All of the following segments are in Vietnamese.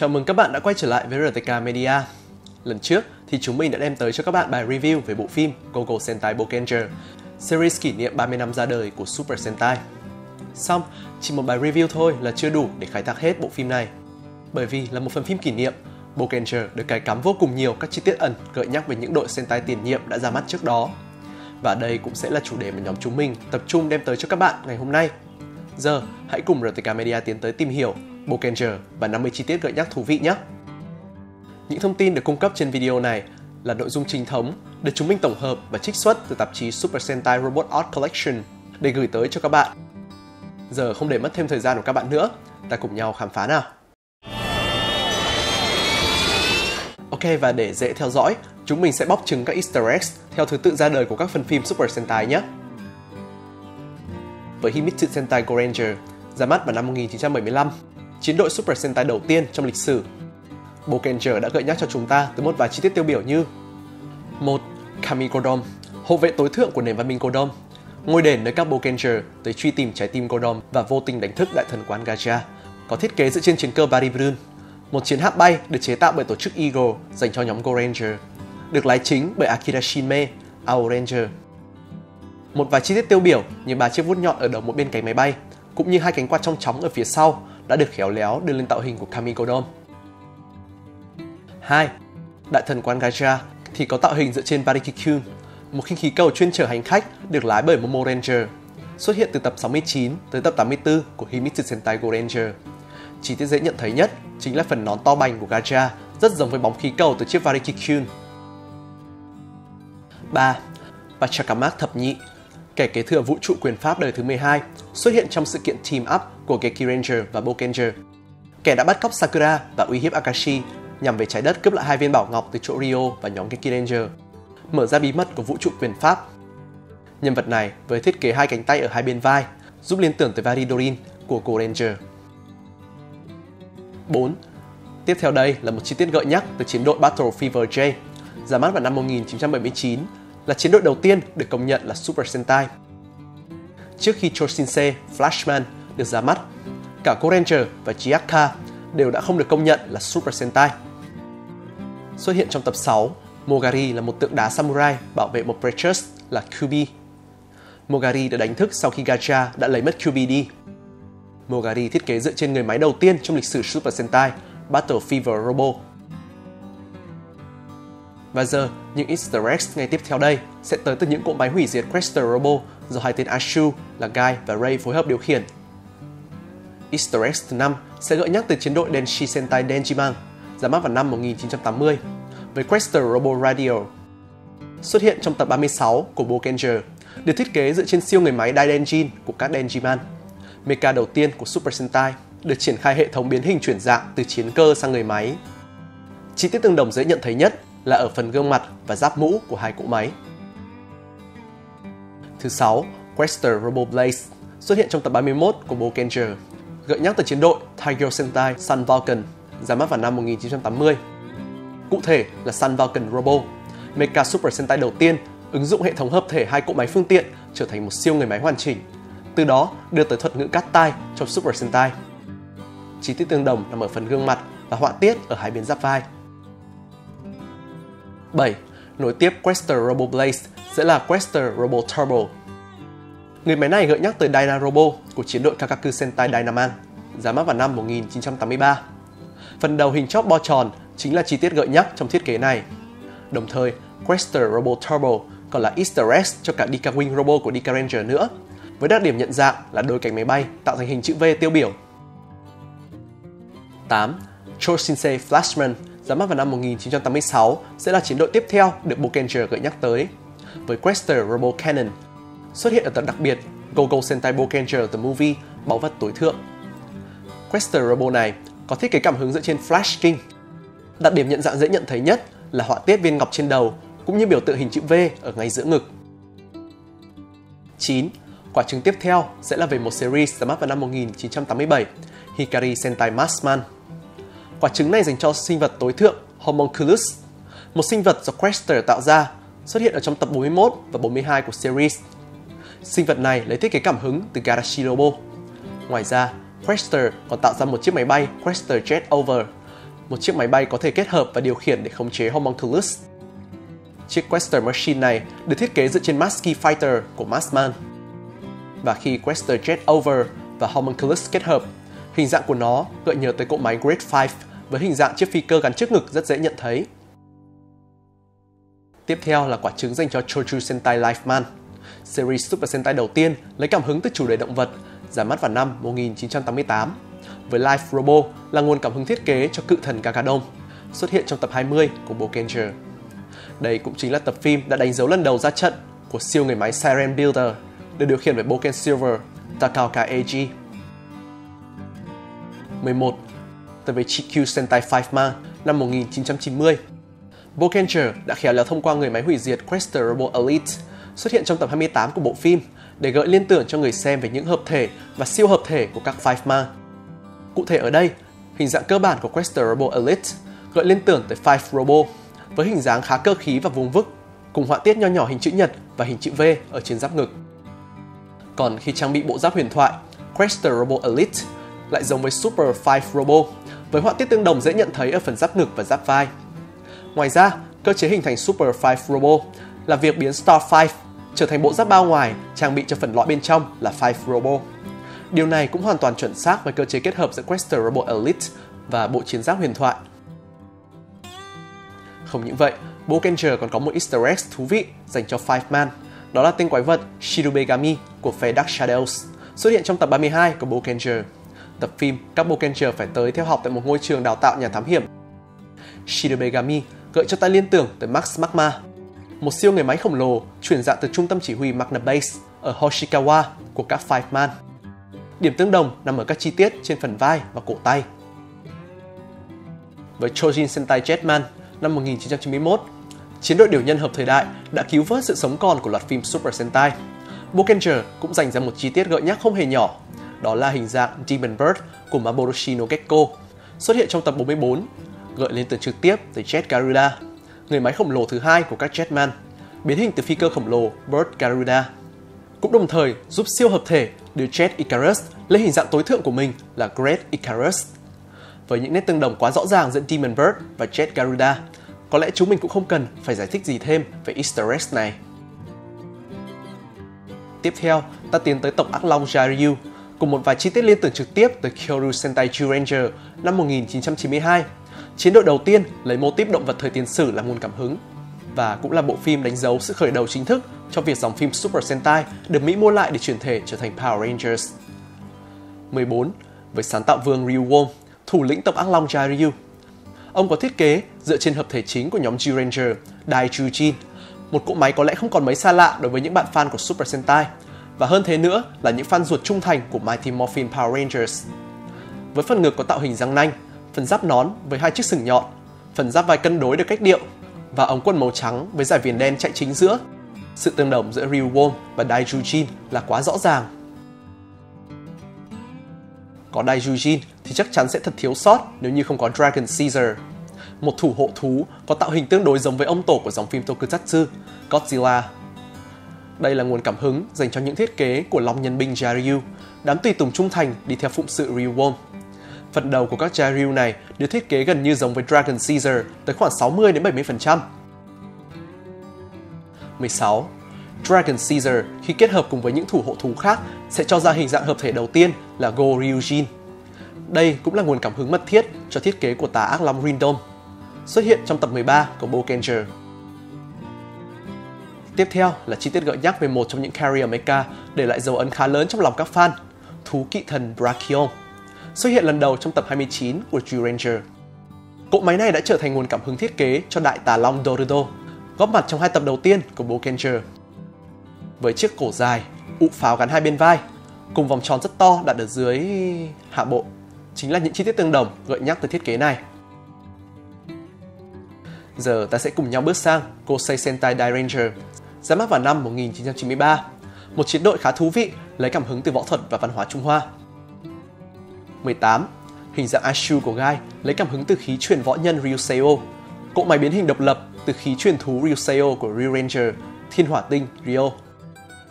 Chào mừng các bạn đã quay trở lại với RTK Media. Lần trước thì chúng mình đã đem tới cho các bạn bài review về bộ phim Gogo Sentai Boukenger, series kỷ niệm 30 năm ra đời của Super Sentai. Xong, chỉ một bài review thôi là chưa đủ để khai thác hết bộ phim này. Bởi vì là một phần phim kỷ niệm, Boukenger được cài cắm vô cùng nhiều các chi tiết ẩn gợi nhắc về những đội Sentai tiền nhiệm đã ra mắt trước đó. Và đây cũng sẽ là chủ đề mà nhóm chúng mình tập trung đem tới cho các bạn ngày hôm nay. Giờ, hãy cùng RTK Media tiến tới tìm hiểu Boukenger và 50 chi tiết gợi nhắc thú vị nhé! Những thông tin được cung cấp trên video này là nội dung chính thống được chúng mình tổng hợp và trích xuất từ tạp chí Super Sentai Robot Art Collection để gửi tới cho các bạn. Giờ không để mất thêm thời gian của các bạn nữa, ta cùng nhau khám phá nào! Ok, và để dễ theo dõi, chúng mình sẽ bóc trứng các Easter eggs theo thứ tự ra đời của các phần phim Super Sentai nhé! Với Himitsu Sentai Goranger, ra mắt vào năm 1975, chiến đội Super Sentai đầu tiên trong lịch sử, Boukenger đã gợi nhắc cho chúng ta tới một vài chi tiết tiêu biểu như: 1. Kami Kodom, hộ vệ tối thượng của nền văn minh Kodom, ngôi đền nơi các Boukenger tới truy tìm trái tim Kodom và vô tình đánh thức đại thần quán Gaja, có thiết kế dựa trên chiến cơ Varibrun, một chiến hạm bay được chế tạo bởi tổ chức Ego dành cho nhóm Goranger, được lái chính bởi Akirashime Aoranger. Một vài chi tiết tiêu biểu như 3 chiếc vút nhọn ở đầu một bên cánh máy bay, cũng như hai cánh quạt trong chóng ở phía sau đã được khéo léo đưa lên tạo hình của Kami Kodom. 2. Đại thần quán Gaja thì có tạo hình dựa trên Varikikun, một khinh khí cầu chuyên chở hành khách được lái bởi Momo Ranger, xuất hiện từ tập 69 tới tập 84 của Himitsu Sentai Goranger. Chi tiết dễ nhận thấy nhất chính là phần nón to bành của Gaja rất giống với bóng khí cầu từ chiếc Varikikun. 3. Pachacamac thập nhị, kẻ kế thừa vũ trụ quyền pháp đời thứ 12, xuất hiện trong sự kiện Team Up của Gekiranger và Boukenger, kẻ đã bắt cóc Sakura và uy hiếp Akashi nhằm về trái đất cướp lại 2 viên bảo ngọc từ chỗ Ryo và nhóm Gekiranger, mở ra bí mật của vũ trụ quyền pháp. Nhân vật này với thiết kế hai cánh tay ở hai bên vai giúp liên tưởng tới Varidorin của Goranger. 4. Tiếp theo đây là một chi tiết gợi nhắc từ chiến đội Battle Fever J, ra mắt vào năm 1979, là chiến đội đầu tiên được công nhận là Super Sentai. Trước khi Choshinsei Flashman được ra mắt, cả Goranger và Chiaka đều đã không được công nhận là Super Sentai. Xuất hiện trong tập 6, Mogari là một tượng đá samurai bảo vệ một Precious là Kubi. Mogari đã đánh thức sau khi Gacha đã lấy mất Kubi đi. Mogari thiết kế dựa trên người máy đầu tiên trong lịch sử Super Sentai, Battle Fever Robo. Và giờ, những Easter eggs ngay tiếp theo đây sẽ tới từ những cỗ máy hủy diệt Quester Robo do hai tên Ashu là Guy và Ray phối hợp điều khiển. Easter eggs thứ 5 sẽ gợi nhắc từ chiến đội Denshi Sentai Denjiman, ra mắt vào năm 1980, với Quester Robo Radio. Xuất hiện trong tập 36 của Boukenger, được thiết kế dựa trên siêu người máy Daidenjin của các Denjiman, mecha đầu tiên của Super Sentai, được triển khai hệ thống biến hình chuyển dạng từ chiến cơ sang người máy. Chi tiết tương đồng dễ nhận thấy nhất là ở phần gương mặt và giáp mũ của hai cỗ máy. Thứ 6, Quester Roboblaze xuất hiện trong tập 31 của Boukenger, gợi nhắc tới chiến đội Tiger Sentai Sun Vulcan, ra mắt vào năm 1980. Cụ thể là Sun Vulcan Robo, mecha Super Sentai đầu tiên ứng dụng hệ thống hợp thể hai cỗ máy phương tiện trở thành một siêu người máy hoàn chỉnh, từ đó đưa tới thuật ngữ cắt tai trong Super Sentai. Chi tiết tương đồng nằm ở phần gương mặt và họa tiết ở hai bên giáp vai. 7. Nối tiếp Quester Roboblaze sẽ là Quester Robo Turbo. Người máy này gợi nhắc tới Dyna Robo của chiến đội Kakaku Sentai Dynaman, ra mắt vào năm 1983. Phần đầu hình chóp bo tròn chính là chi tiết gợi nhắc trong thiết kế này. Đồng thời, Quester Robo Turbo còn là Easter egg cho cả Deka Wing Robo của Dairanger nữa, với đặc điểm nhận dạng là đôi cánh máy bay tạo thành hình chữ V tiêu biểu. 8. Choshinsei Flashman ra mắt vào năm 1986 sẽ là chiến đội tiếp theo được Boukenger gợi nhắc tới, với Quester Robo Cannon, xuất hiện ở tập đặc biệt Gogo Sentai Boukenger The Movie Báu vật tối thượng. Quester Robo này có thiết kế cảm hứng dựa trên Flash King. Đặc điểm nhận dạng dễ nhận thấy nhất là họa tiết viên ngọc trên đầu cũng như biểu tượng hình chữ V ở ngay giữa ngực. 9. Quả trứng tiếp theo sẽ là về một series ra mắt vào năm 1987, Hikari Sentai Maskman. Quả trứng này dành cho sinh vật tối thượng Homunculus, một sinh vật do Quester tạo ra, xuất hiện ở trong tập 41 và 42 của series. Sinh vật này lấy thiết kế cảm hứng từ Garashi Robo. Ngoài ra, Quester còn tạo ra một chiếc máy bay Quester Jet-over, một chiếc máy bay có thể kết hợp và điều khiển để khống chế Homunculus. Chiếc Quester Machine này được thiết kế dựa trên Maski Fighter của Maskman. Và khi Quester Jet-over và Homunculus kết hợp, hình dạng của nó gợi nhớ tới cỗ máy Grade 5 với hình dạng chiếc phi cơ gắn trước ngực rất dễ nhận thấy. Tiếp theo là quả trứng dành cho Chochu Sentai Life Man, series Super Sentai đầu tiên lấy cảm hứng từ chủ đề động vật, ra mắt vào năm 1988, với Life Robo là nguồn cảm hứng thiết kế cho cự thần Kakadon, xuất hiện trong tập 20 của Boukenger. Đây cũng chính là tập phim đã đánh dấu lần đầu ra trận của siêu người máy Siren Builder, được điều khiển bởi Bouken Silver Takaoka Eiji. 11. Tới với GQ Sentai 5 Man năm 1990. Boukenger đã khéo léo thông qua người máy hủy diệt Quester Robo Elite, xuất hiện trong tập 28 của bộ phim, để gợi liên tưởng cho người xem về những hợp thể và siêu hợp thể của các Five Man. Cụ thể ở đây, hình dạng cơ bản của Quester Robo Elite gợi liên tưởng tới Five Robo, với hình dáng khá cơ khí và vuông vức, cùng họa tiết nho nhỏ hình chữ nhật và hình chữ V ở trên giáp ngực. Còn khi trang bị bộ giáp huyền thoại, Quester Robo Elite lại giống với Super Five Robo, với họa tiết tương đồng dễ nhận thấy ở phần giáp ngực và giáp vai. Ngoài ra, cơ chế hình thành Super Five Robo là việc biến Star Five trở thành bộ giáp bao ngoài trang bị cho phần lõi bên trong là Five Robo. Điều này cũng hoàn toàn chuẩn xác với cơ chế kết hợp giữa Quester Robo Elite và bộ chiến giáp huyền thoại. Không những vậy, Boukenger còn có một easter egg thú vị dành cho Five Man, đó là tên quái vật Shirubegami của phe Dark Shadows, xuất hiện trong tập 32 của Boukenger. Tập phim, các Boukenger phải tới theo học tại một ngôi trường đào tạo nhà thám hiểm. Shirubegami gợi cho ta liên tưởng tới Max Magma, một siêu người máy khổng lồ chuyển dạng từ trung tâm chỉ huy Magna Base ở Hoshikawa của các Five Man. Điểm tương đồng nằm ở các chi tiết trên phần vai và cổ tay. Với Choshin Sentai Jetman năm 1991, chiến đội điều nhân hợp thời đại đã cứu vớt sự sống còn của loạt phim Super Sentai. Boukenger cũng dành ra một chi tiết gợi nhắc không hề nhỏ, đó là hình dạng Demon Bird của Maboroshi no Gekko, xuất hiện trong tập 44, gợi liên tưởng trực tiếp tới Jet Garuda, người máy khổng lồ thứ hai của các Jetman, biến hình từ phi cơ khổng lồ Bird Garuda. Cũng đồng thời giúp siêu hợp thể đưa Jet Icarus lên hình dạng tối thượng của mình là Great Icarus. Với những nét tương đồng quá rõ ràng giữa Demon Bird và Jet Garuda, có lẽ chúng mình cũng không cần phải giải thích gì thêm về easter egg này. Tiếp theo, ta tiến tới tộc Ác Long Jiryu, cùng một vài chi tiết liên tưởng trực tiếp tới Kyoru Sentai Jiranger năm 1992, chiến đội đầu tiên lấy mô típ động vật thời tiền sử làm nguồn cảm hứng, và cũng là bộ phim đánh dấu sự khởi đầu chính thức cho việc dòng phim Super Sentai được Mỹ mua lại để chuyển thể trở thành Power Rangers. 14. Với sáng tạo vương Ryuwon, thủ lĩnh tộc Ác Long Jiryu. Ông có thiết kế dựa trên hợp thể chính của nhóm Jiranger, Dairanger, một cỗ máy có lẽ không còn mấy xa lạ đối với những bạn fan của Super Sentai, và hơn thế nữa là những fan ruột trung thành của Mighty Morphin Power Rangers. Với phần ngực có tạo hình răng nanh, phần giáp nón với hai chiếc sừng nhọn, phần giáp vai cân đối được cách điệu, và ống quần màu trắng với dải viền đen chạy chính giữa. Sự tương đồng giữa Ryuwon và Dairanger là quá rõ ràng. Có Dairanger thì chắc chắn sẽ thật thiếu sót nếu như không có Dragon Caesar, một thủ hộ thú có tạo hình tương đối giống với ông tổ của dòng phim Tokusatsu, Godzilla. Đây là nguồn cảm hứng dành cho những thiết kế của Long Nhân binh Jiryu, đám tùy tùng trung thành đi theo phụng sự Ryuwon. Phần đầu của các Jiryu này được thiết kế gần như giống với Dragon Caesar tới khoảng 60-70%. 16. Dragon Caesar khi kết hợp cùng với những thủ hộ thú khác sẽ cho ra hình dạng hợp thể đầu tiên là Goryujin. Đây cũng là nguồn cảm hứng mật thiết cho thiết kế của tà ác long Rindom, xuất hiện trong tập 13 của Boukenger. Tiếp theo là chi tiết gợi nhắc về một trong những carrier mecha để lại dấu ấn khá lớn trong lòng các fan, thú kỵ thần Brachion, xuất hiện lần đầu trong tập 29 của Dairanger. Cỗ máy này đã trở thành nguồn cảm hứng thiết kế cho đại tà long Dorudo, góp mặt trong hai tập đầu tiên của Boukenger. Với chiếc cổ dài, ụ pháo gắn hai bên vai, cùng vòng tròn rất to đặt ở dưới hạ bộ, chính là những chi tiết tương đồng gợi nhắc tới thiết kế này. Giờ ta sẽ cùng nhau bước sang Gosei Sentai Dairanger, ra mắt vào năm 1993, một chiến đội khá thú vị lấy cảm hứng từ võ thuật và văn hóa Trung Hoa. 18. Hình dạng Ashu của Gai lấy cảm hứng từ khí truyền võ nhân Ryuseo, cỗ máy biến hình độc lập từ khí truyền thú Ryuseo của Ryoranger, Thiên Hỏa Tinh Ryo.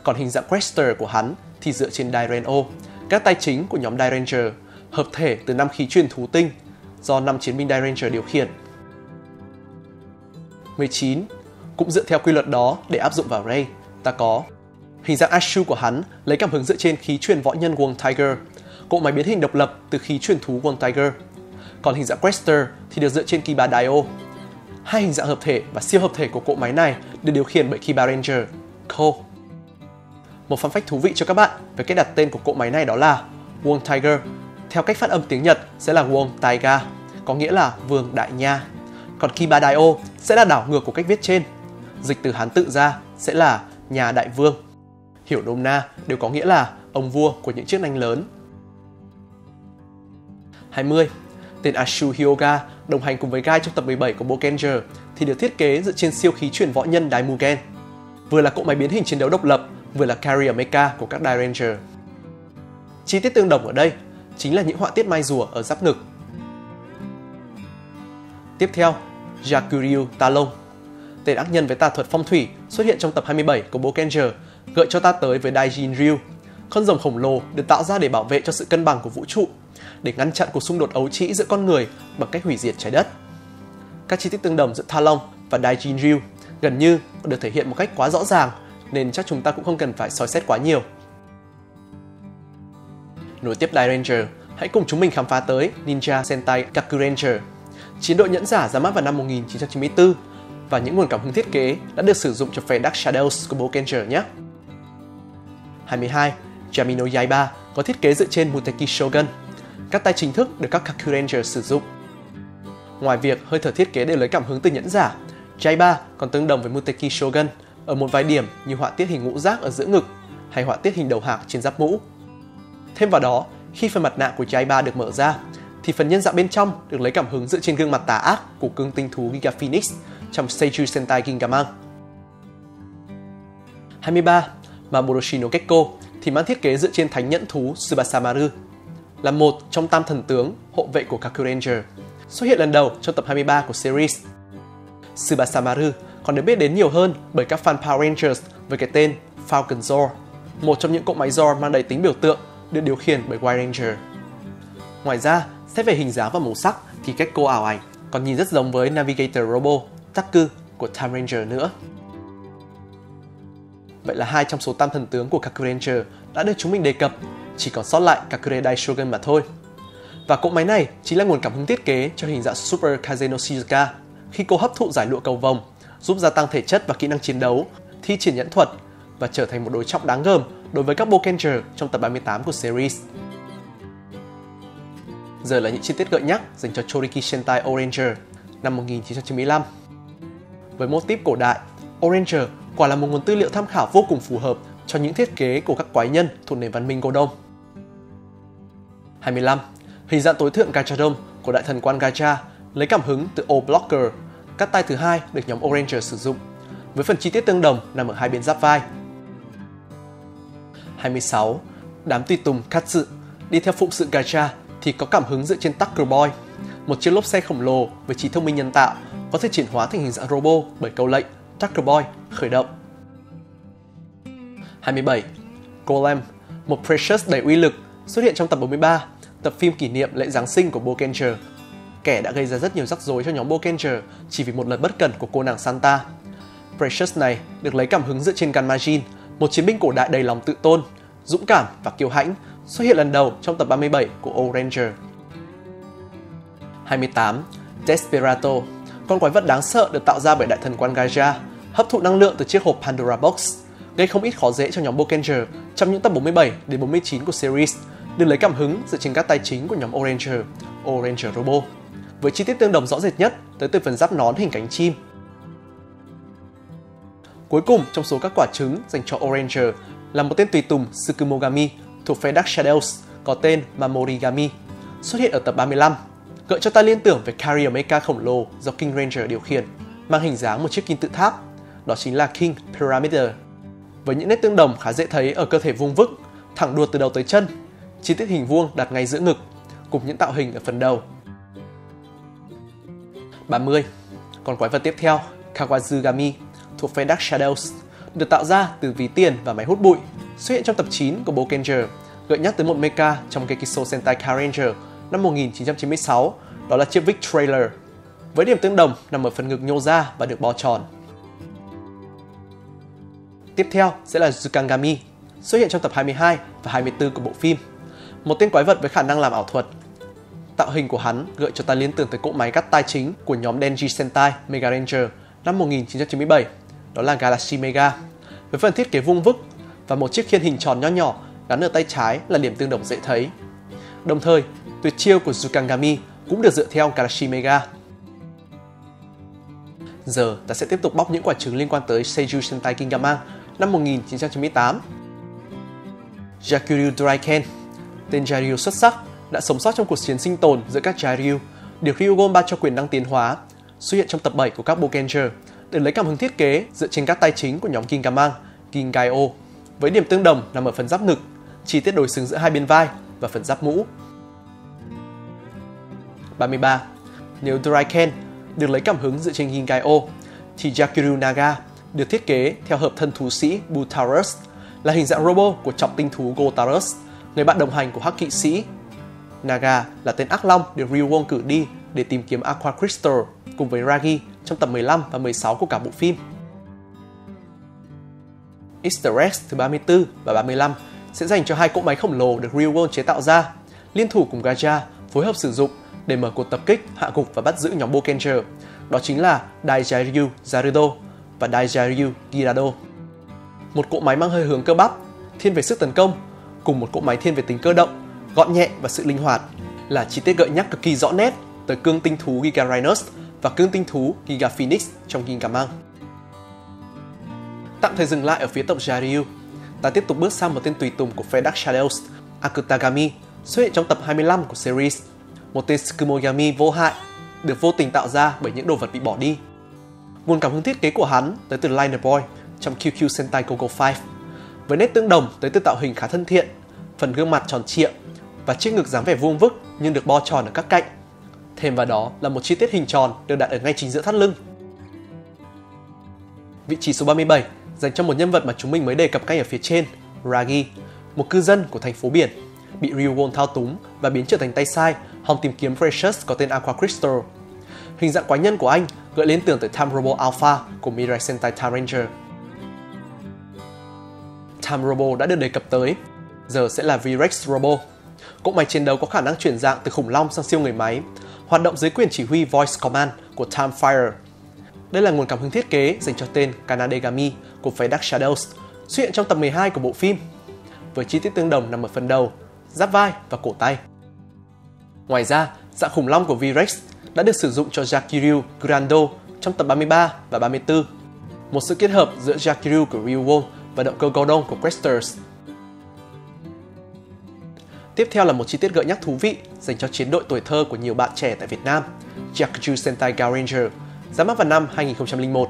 Còn hình dạng Quester của hắn thì dựa trên Dairanger, các tay chính của nhóm Dairanger, hợp thể từ 5 khí truyền thú tinh, do 5 chiến binh Dairanger điều khiển. 19. Cũng dựa theo quy luật đó để áp dụng vào Ray, ta có hình dạng Ashu của hắn lấy cảm hứng dựa trên khí truyền võ nhân World Tiger, cỗ máy biến hình độc lập từ khí truyền thú World Tiger. Còn hình dạng Quester thì được dựa trên Kiba Dio. Hai hình dạng hợp thể và siêu hợp thể của cỗ máy này được điều khiển bởi Gekiranger, Ko. Một fun fact thú vị cho các bạn về cách đặt tên của cỗ máy này đó là World Tiger. Theo cách phát âm tiếng Nhật sẽ là World Taiga, có nghĩa là Vương Đại Nha. Còn Kiba Dio sẽ là đảo ngược của cách viết trên. Dịch từ Hán tự ra sẽ là Nhà Đại Vương. Hiểu nôm na đều có nghĩa là ông vua của những chiếc nanh lớn. 20. Tên Ashu Hyoga đồng hành cùng với Gai trong tập 17 của Boukenger thì được thiết kế dựa trên siêu khí chuyển võ nhân Đài Mugen, vừa là cỗ máy biến hình chiến đấu độc lập, vừa là Carrier Mecha của các Dairanger. Chi tiết tương đồng ở đây chính là những họa tiết mai rùa ở giáp ngực. Tiếp theo, Yakuryu Talong, tên ác nhân với tà thuật phong thủy xuất hiện trong tập 27 của Boukenger, gợi cho ta tới với Daijin Ryu, con rồng khổng lồ được tạo ra để bảo vệ cho sự cân bằng của vũ trụ, để ngăn chặn cuộc xung đột ấu trĩ giữa con người bằng cách hủy diệt trái đất. Các chi tiết tương đồng giữa Talong và Daijin Ryu gần như được thể hiện một cách quá rõ ràng, nên chắc chúng ta cũng không cần phải soi xét quá nhiều. Nối tiếp Dairanger, hãy cùng chúng mình khám phá tới Ninja Sentai Kakuranger, chiến đội nhẫn giả ra mắt vào năm 1994, và những nguồn cảm hứng thiết kế đã được sử dụng cho phe Dark Shadows của Boukenger nhé. 22. Yami no Yaiba có thiết kế dựa trên Muteki Shogun. Các tay chính thức được các Kakuranger sử dụng. Ngoài việc hơi thở thiết kế đều lấy cảm hứng từ nhẫn giả, Yaiba còn tương đồng với Muteki Shogun ở một vài điểm như họa tiết hình ngũ giác ở giữa ngực hay họa tiết hình đầu hạc trên giáp mũ. Thêm vào đó, khi phần mặt nạ của Yaiba được mở ra, thì phần nhân dạng bên trong được lấy cảm hứng dựa trên gương mặt tà ác của cương tinh thú Giga Phoenix trong Seiju Sentai Gingamang. 23. Maboroshi no Gekko thì mang thiết kế dựa trên thánh nhẫn thú Tsubasa Maru, là một trong tam thần tướng hộ vệ của Kakuranger, xuất hiện lần đầu trong tập 23 của series. Tsubasa Maru còn được biết đến nhiều hơn bởi các fan Power Rangers với cái tên Falcon Zor, một trong những cỗ máy Zor mang đầy tính biểu tượng được điều khiển bởi Wairanger. Ngoài ra, xét về hình dáng và màu sắc thì Gekko ảo ảnh còn nhìn rất giống với Navigator Robo Taku của Time Ranger nữa. Vậy là hai trong số tam thần tướng của Kakuranger đã được chúng mình đề cập, chỉ còn sót lại Kakure Dai Shogun mà thôi. Và cỗ máy này chính là nguồn cảm hứng thiết kế cho hình dạng Super Kazeno Shizuka khi cô hấp thụ giải lụa cầu vồng, giúp gia tăng thể chất và kỹ năng chiến đấu, thi triển nhẫn thuật và trở thành một đối trọng đáng gờm đối với các Boukenger trong tập 38 của series. Giờ là những chi tiết gợi nhắc dành cho Choriki Sentai Aoranger năm 1995. Với mô típ cổ đại, Aoranger quả là một nguồn tư liệu tham khảo vô cùng phù hợp cho những thiết kế của các quái nhân thuộc nền văn minh Godom. 25. Hình dạng tối thượng Gajadom của đại thần quan Gaja lấy cảm hứng từ O-Blocker, cắt tay thứ hai được nhóm Aoranger sử dụng, với phần chi tiết tương đồng nằm ở hai bên giáp vai. 26. Đám tùy tùng Katsu đi theo phụng sự Gaja thì có cảm hứng dựa trên Tucker Boy, một chiếc lốp xe khổng lồ với trí thông minh nhân tạo có thể chuyển hóa thành hình dạng robot bởi câu lệnh Tucker Boy khởi động. 27. Golem, một Precious đầy uy lực, xuất hiện trong tập 43, tập phim kỷ niệm lễ Giáng sinh của Boukenger, kẻ đã gây ra rất nhiều rắc rối cho nhóm Boukenger chỉ vì một lần bất cẩn của cô nàng Santa. Precious này được lấy cảm hứng dựa trên Ganmajin, một chiến binh cổ đại đầy lòng tự tôn, dũng cảm và kiêu hãnh, xuất hiện lần đầu trong tập 37 của Aoranger. 28. Desperato, con quái vật đáng sợ được tạo ra bởi đại thần quan Gaja, hấp thụ năng lượng từ chiếc hộp Pandora Box, gây không ít khó dễ cho nhóm Boukenger trong những tập 47 đến 49 của series, được lấy cảm hứng dựa trên các tay chính của nhóm Aoranger, Aoranger Robo, với chi tiết tương đồng rõ rệt nhất tới từ phần giáp nón hình cánh chim. Cuối cùng trong số các quả trứng dành cho Aoranger là một tên tùy tùng Tsukumogami thuộc phe Dark Shadows có tên Mamorigami, xuất hiện ở tập 35, gợi cho ta liên tưởng về Carrier Mecha khổng lồ do King Ranger điều khiển, mang hình dáng một chiếc kim tự tháp, đó chính là King Pyramider, với những nét tương đồng khá dễ thấy ở cơ thể vuông vức, thẳng đuột từ đầu tới chân, chi tiết hình vuông đặt ngay giữa ngực, cùng những tạo hình ở phần đầu. 30. Còn quái vật tiếp theo, Kawazugami, thuộc phe Dark Shadows, được tạo ra từ ví tiền và máy hút bụi, xuất hiện trong tập 9 của Boukenger, gợi nhắc tới một mecha trong Gekiso Sentai Goranger năm 1996 đó là chiếc Vic Trailer, với điểm tương đồng nằm ở phần ngực nhô ra và được bo tròn. Tiếp theo sẽ là Zukangami, xuất hiện trong tập 22 và 24 của bộ phim, một tên quái vật với khả năng làm ảo thuật. Tạo hình của hắn gợi cho ta liên tưởng tới cỗ máy cắt tai chính của nhóm Denji Sentai Megaranger năm 1997, đó là Galaxy Mega, với phần thiết kế vuông vức và một chiếc khiên hình tròn nho nhỏ gắn ở tay trái là điểm tương đồng dễ thấy. Đồng thời, tuyệt chiêu của Zukangami cũng được dựa theo Galaxy Mega. Giờ ta sẽ tiếp tục bóc những quả trứng liên quan tới Seiju Sentai Gingamang năm 1998. Jakiryu Draiken, tên Jairyu xuất sắc, đã sống sót trong cuộc chiến sinh tồn giữa các Jairyu, được Ryugon ban cho quyền năng tiến hóa, xuất hiện trong tập 7 của các Boukenger, để lấy cảm hứng thiết kế dựa trên các tay chính của nhóm Gingamang, Gingai-o, với điểm tương đồng nằm ở phần giáp ngực, chi tiết đối xứng giữa hai bên vai và phần giáp mũ. 33. Nếu Draiken được lấy cảm hứng dựa trên Gingai-o, thì Jakiryu Naga được thiết kế theo hợp thân thú sĩ Butarus, là hình dạng robot của trọng tinh thú Gotarus, người bạn đồng hành của hắc kỵ sĩ. Naga là tên ác long được Ryugon cử đi để tìm kiếm Aqua Crystal cùng với Ragi trong tập 15 và 16 của cả bộ phim. Easter eggs thứ 34 và 35 sẽ dành cho hai cỗ máy khổng lồ được Ryugon chế tạo ra, liên thủ cùng Gaja phối hợp sử dụng để mở cuộc tập kích, hạ gục và bắt giữ nhóm Boukenger, đó chính là Dairanger Zarudo và Dairanger Girado. Một cỗ máy mang hơi hướng cơ bắp, thiên về sức tấn công, cùng một cỗ máy thiên về tính cơ động, gọn nhẹ và sự linh hoạt, là chi tiết gợi nhắc cực kỳ rõ nét tới cương tinh thú Giga Rhinos và cương tinh thú Giga Phoenix trong Gingamang. Tạm thời dừng lại ở phía tộc Jairyu, ta tiếp tục bước sang một tên tùy tùng của phe Dark Shadows, Akutagami, xuất hiện trong tập 25 của series, một tên Tsukumogami vô hại, được vô tình tạo ra bởi những đồ vật bị bỏ đi. Nguồn cảm hứng thiết kế của hắn tới từ Liner Boy trong QQ Sentai Gogo 5, với nét tương đồng tới từ tạo hình khá thân thiện, phần gương mặt tròn trịa và chiếc ngực dáng vẻ vuông vức nhưng được bo tròn ở các cạnh. Thêm vào đó là một chi tiết hình tròn được đặt ở ngay chính giữa thắt lưng. Vị trí số 37 dành cho một nhân vật mà chúng mình mới đề cập ngay ở phía trên, Ragi, một cư dân của thành phố biển, bị Ryugon thao túng và biến trở thành tay sai hòng tìm kiếm Precious có tên Aqua Crystal. Hình dạng quái nhân của anh gợi liên tưởng tới Time Robo Alpha của Mirai Sentai Dairanger. Time Robo đã được đề cập tới, giờ sẽ là V-Rex Robo. Cỗ máy chiến đấu có khả năng chuyển dạng từ khủng long sang siêu người máy, hoạt động dưới quyền chỉ huy Voice Command của Time Fire. Đây là nguồn cảm hứng thiết kế dành cho tên Kanadegami của phái Dark Shadows, xuất hiện trong tập 12 của bộ phim, với chi tiết tương đồng nằm ở phần đầu, giáp vai và cổ tay. Ngoài ra, dạng khủng long của V-Rex đã được sử dụng cho Jakiryu Grando trong tập 33 và 34, một sự kết hợp giữa Jakiryu của Ryugon và động cơ Gordon của Questers. Tiếp theo là một chi tiết gợi nhắc thú vị dành cho chiến đội tuổi thơ của nhiều bạn trẻ tại Việt Nam, Jakiryu Sentai Goranger, ra mắt vào năm 2001,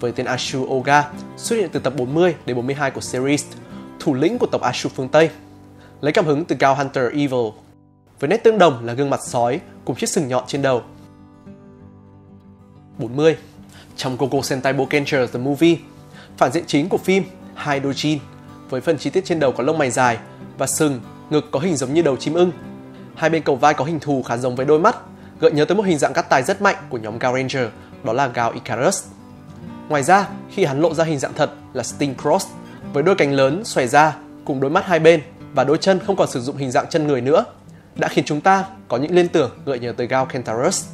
với tên Ashu Oga xuất hiện từ tập 40 đến 42 của series, thủ lĩnh của tộc Ashu phương Tây, lấy cảm hứng từ Gao Hunter Evil, với nét tương đồng là gương mặt sói cùng chiếc sừng nhọn trên đầu. 40. Trong Gogo Sentai Boukenger The Movie, phản diện chính của phim Haidojin, với phần chi tiết trên đầu có lông mày dài và sừng, ngực có hình giống như đầu chim ưng. Hai bên cầu vai có hình thù khá giống với đôi mắt, gợi nhớ tới một hình dạng cắt tai rất mạnh của nhóm Gauranger, đó là Gao Icarus. Ngoài ra, khi hắn lộ ra hình dạng thật là Sting Cross, với đôi cánh lớn xòe ra cùng đôi mắt hai bên và đôi chân không còn sử dụng hình dạng chân người nữa, đã khiến chúng ta có những liên tưởng gợi nhớ tới Gao Centaurus.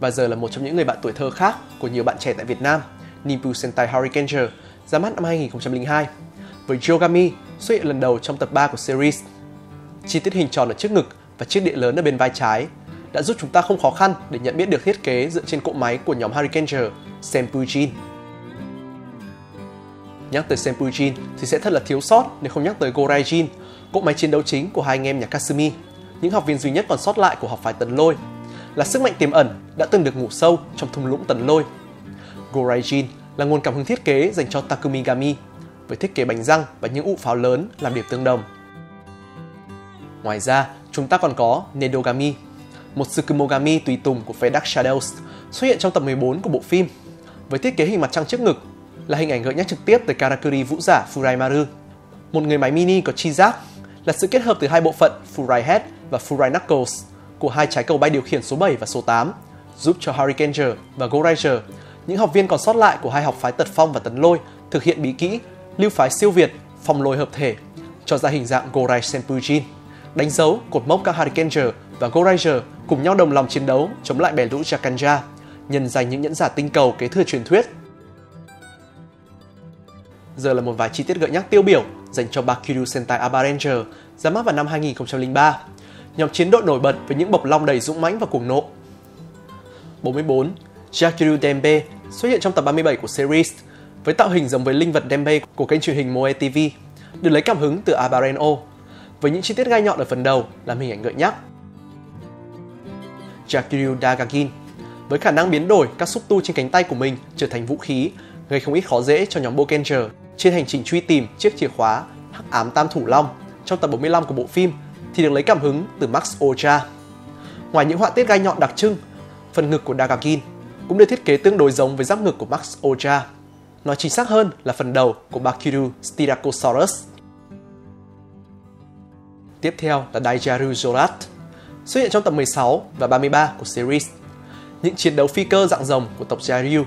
Và giờ là một trong những người bạn tuổi thơ khác của nhiều bạn trẻ tại Việt Nam, Nimbu Sentai Hurricanger, ra mắt năm 2002, với Jogami xuất hiện lần đầu trong tập 3 của series. Chi tiết hình tròn ở trước ngực và chiếc đĩa lớn ở bên vai trái đã giúp chúng ta không khó khăn để nhận biết được thiết kế dựa trên cỗ máy của nhóm Hurricanger, Senpujin. Nhắc tới Senpujin thì sẽ thật là thiếu sót nếu không nhắc tới Goraijin, cỗ máy chiến đấu chính của hai anh em nhà Kasumi, những học viên duy nhất còn sót lại của học phái Tần Lôi, là sức mạnh tiềm ẩn đã từng được ngủ sâu trong thung lũng Tần Lôi. Goraijin là nguồn cảm hứng thiết kế dành cho Takumigami, với thiết kế bánh răng và những ụ pháo lớn làm điểm tương đồng. Ngoài ra, chúng ta còn có Nedogami, một Tsukumogami tùy tùng của phái Dark Shadows, xuất hiện trong tập 14 của bộ phim, với thiết kế hình mặt trăng trước ngực, là hình ảnh gợi nhắc trực tiếp tới Karakuri vũ giả Furaimaru, một người máy mini có chi giác, là sự kết hợp từ hai bộ phận Furai Head và Furai Knuckles của hai trái cầu bay điều khiển số 7 và số 8, giúp cho Varikikun và Goranger, những học viên còn sót lại của hai học phái Tật Phong và Tấn Lôi, thực hiện bí kỹ lưu phái siêu việt phong lôi hợp thể cho ra hình dạng Gorai Senpujin, đánh dấu cột mốc các Varikikun và Goranger cùng nhau đồng lòng chiến đấu chống lại bè lũ Jakanja, nhân danh những nhẫn giả tinh cầu kế thừa truyền thuyết. Giờ là một vài chi tiết gợi nhắc tiêu biểu dành cho Bakuryuu Sentai Abaranger ra mắt vào năm 2003, nhóm chiến đội nổi bật với những bộc long đầy dũng mãnh và cuồng nộ. 44. Jakiryu Denbei xuất hiện trong tập 37 của series với tạo hình giống với linh vật Denbei của kênh truyền hình Moe TV, được lấy cảm hứng từ Abareno, với những chi tiết gai nhọn ở phần đầu làm hình ảnh gợi nhắc. Jakiryu Dagagin với khả năng biến đổi các xúc tu trên cánh tay của mình trở thành vũ khí, gây không ít khó dễ cho nhóm Boukenger trên hành trình truy tìm chiếc chìa khóa hắc ám tam thủ long trong tập 45 của bộ phim, thì được lấy cảm hứng từ Max Ocha. Ngoài những họa tiết gai nhọn đặc trưng, phần ngực của Dagagin cũng được thiết kế tương đối giống với giáp ngực của Max Ocha, nói chính xác hơn là phần đầu của Bakuryuu Styracosaurus. Tiếp theo là Daijaru Zorat, xuất hiện trong tập 16 và 33 của series. Những chiến đấu phi cơ dạng rồng của tộc Jairyu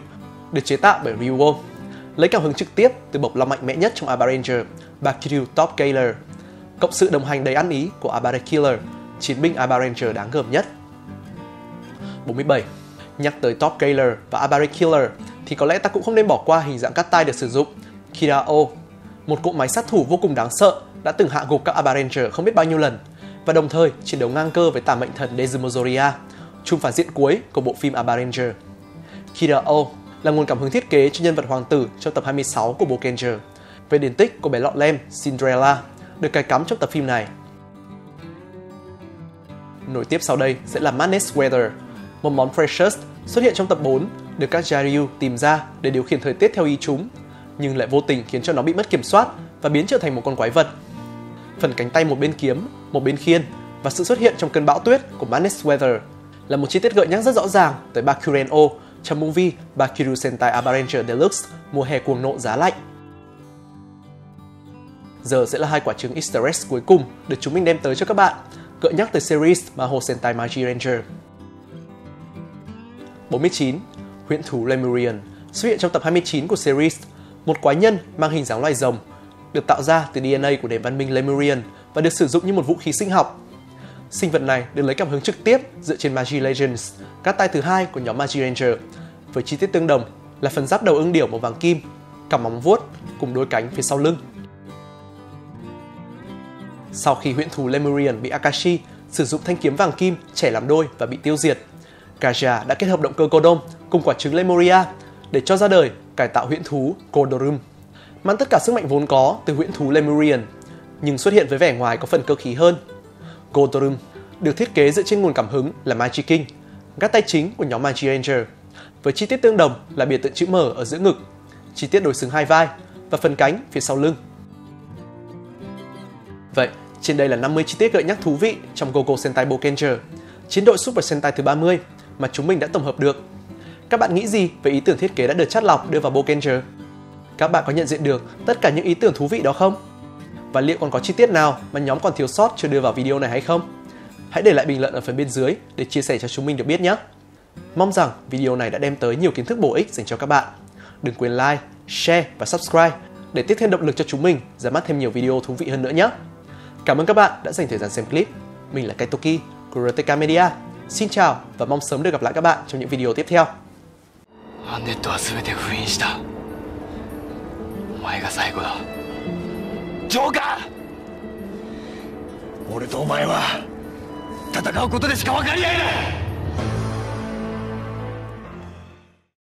được chế tạo bởi Ryo, lấy cảm hứng trực tiếp từ bộc long mạnh mẽ nhất trong Abaranger, Bakuryuu Top Galer, cộng sự đồng hành đầy ăn ý của Abarakiller, chiến binh Abaranger đáng gờm nhất. 47. Nhắc tới Top Galer và Abarakiller thì có lẽ ta cũng không nên bỏ qua hình dạng cắt tai được sử dụng, Kirao, một cỗ máy sát thủ vô cùng đáng sợ đã từng hạ gục các Abaranger không biết bao nhiêu lần, và đồng thời chiến đấu ngang cơ với tà mệnh thần Dezumozoria, chung phản diện cuối của bộ phim Abaranger. Kirao là nguồn cảm hứng thiết kế cho nhân vật hoàng tử trong tập 26 của Boukenger, về điển tích của bé lọ lem Cinderella được cài cắm trong tập phim này. Nối tiếp sau đây sẽ là Madness Weather, một món precious xuất hiện trong tập 4 được các Jairyu tìm ra để điều khiển thời tiết theo ý chúng, nhưng lại vô tình khiến cho nó bị mất kiểm soát và biến trở thành một con quái vật. Phần cánh tay một bên kiếm, một bên khiên và sự xuất hiện trong cơn bão tuyết của Madness Weather là một chi tiết gợi nhắc rất rõ ràng tới Bakuren-o trong movie Bakuryuu Sentai Abaranger Deluxe mùa hè cuồng nộ giá lạnh. Giờ sẽ là hai quả trứng Easter egg cuối cùng được chúng mình đem tới cho các bạn, gợi nhắc tới series Mahou Sentai Magiranger. 49. Huyễn thú Lemurian xuất hiện trong tập 29 của series, một quái nhân mang hình dáng loài rồng, được tạo ra từ DNA của nền văn minh Lemurian và được sử dụng như một vũ khí sinh học. Sinh vật này được lấy cảm hứng trực tiếp dựa trên Magi Legends, các tay thứ hai của nhóm Magiranger, với chi tiết tương đồng là phần giáp đầu ưng điểu màu vàng kim, cặp móng vuốt cùng đôi cánh phía sau lưng. Sau khi huyễn thú Lemurian bị Akashi sử dụng thanh kiếm vàng kim chẻ làm đôi và bị tiêu diệt, Gaja đã kết hợp động cơ Kodom cùng quả trứng Lemuria để cho ra đời cải tạo huyễn thú Kodorum, mang tất cả sức mạnh vốn có từ huyễn thú Lemurian, nhưng xuất hiện với vẻ ngoài có phần cơ khí hơn. Kodorum được thiết kế dựa trên nguồn cảm hứng là Magiking, các tay chính của nhóm Magiranger, với chi tiết tương đồng là biểu tượng chữ M ở giữa ngực, chi tiết đối xứng hai vai và phần cánh phía sau lưng. Vậy, trên đây là 50 chi tiết gợi nhắc thú vị trong Gogo Sentai Boukenger, chiến đội Super Sentai thứ 30 mà chúng mình đã tổng hợp được. Các bạn nghĩ gì về ý tưởng thiết kế đã được chắt lọc đưa vào Boukenger? Các bạn có nhận diện được tất cả những ý tưởng thú vị đó không? Và liệu còn có chi tiết nào mà nhóm còn thiếu sót chưa đưa vào video này hay không? Hãy để lại bình luận ở phần bên dưới để chia sẻ cho chúng mình được biết nhé! Mong rằng video này đã đem tới nhiều kiến thức bổ ích dành cho các bạn. Đừng quên like, share và subscribe để tiếp thêm động lực cho chúng mình ra mắt thêm nhiều video thú vị hơn nữa nhé! Cảm ơn các bạn đã dành thời gian xem clip. Mình là Kaitoki của RTK Media. Xin chào và mong sớm được gặp lại các bạn trong những video tiếp theo.